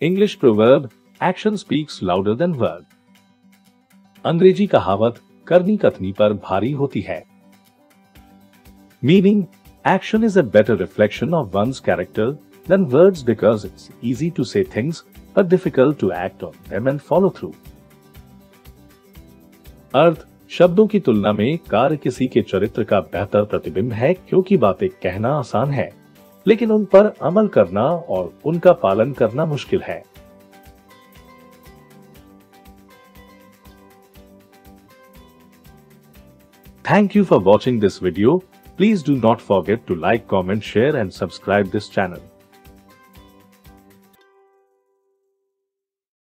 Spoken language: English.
English proverb, action speaks louder than word. अंग्रेजी कहावत करनी कथनी पर भारी होती है. Meaning, action is a better reflection of one's character than words because it's easy to say things but difficult to act on them and follow through. अर्थ, शब्दों की तुलना में कार्य किसी के चरित्र का बेहतर प्रतिबिंब है क्योंकि बातें कहना आसान है लेकिन उन पर अमल करना और उनका पालन करना मुश्किल है. Thank you for watching this video. Please do not forget to like, comment, share and subscribe this channel.